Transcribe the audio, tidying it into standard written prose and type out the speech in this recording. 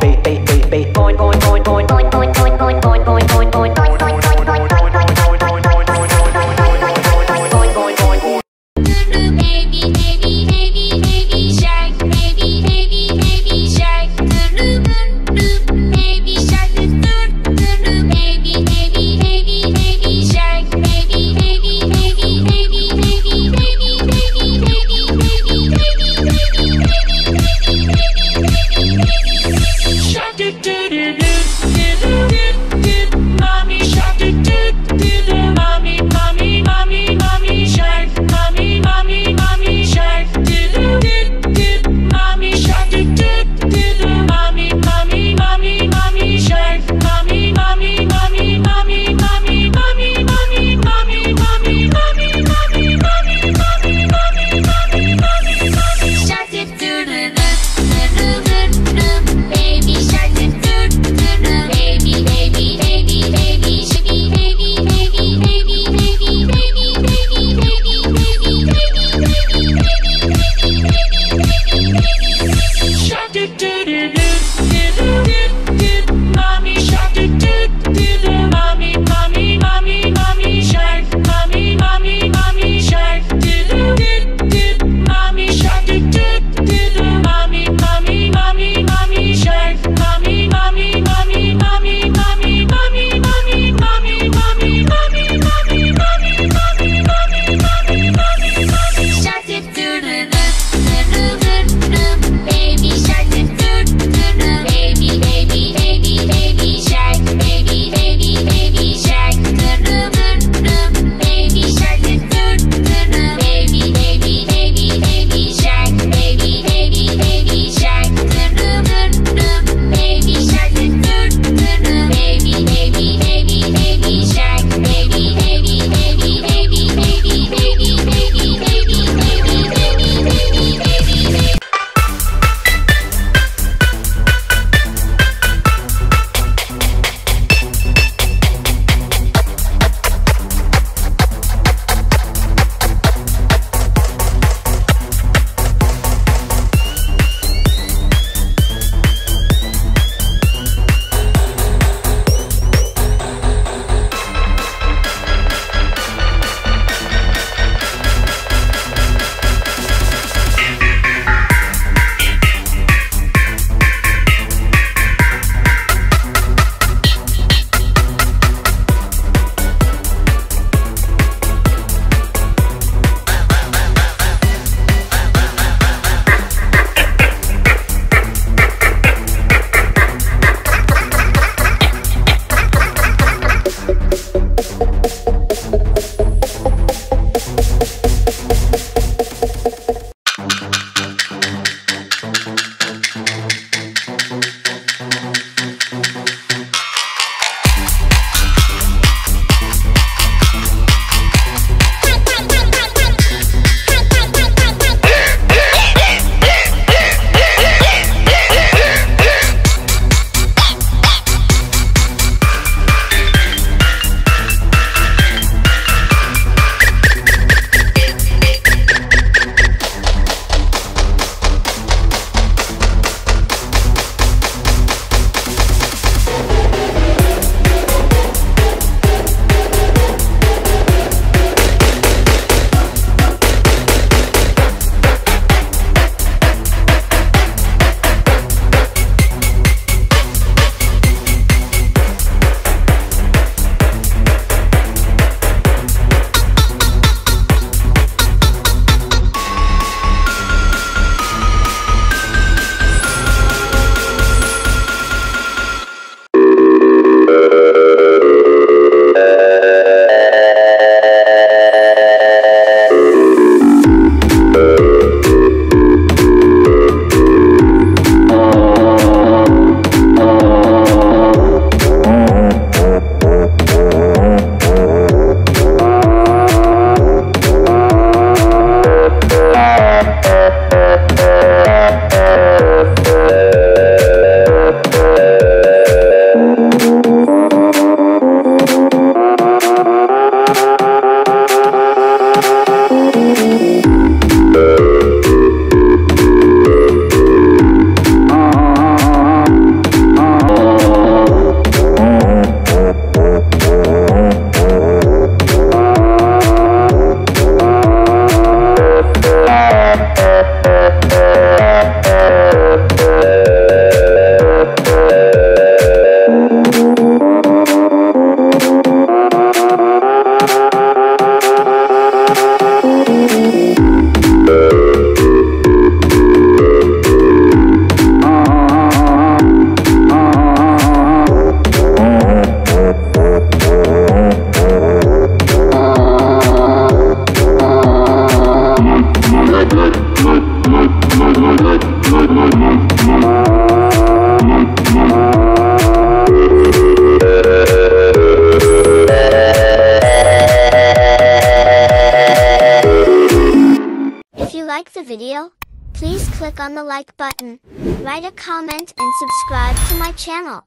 Baby, baby. like the video? Please click on the like button, write a comment and subscribe to my channel.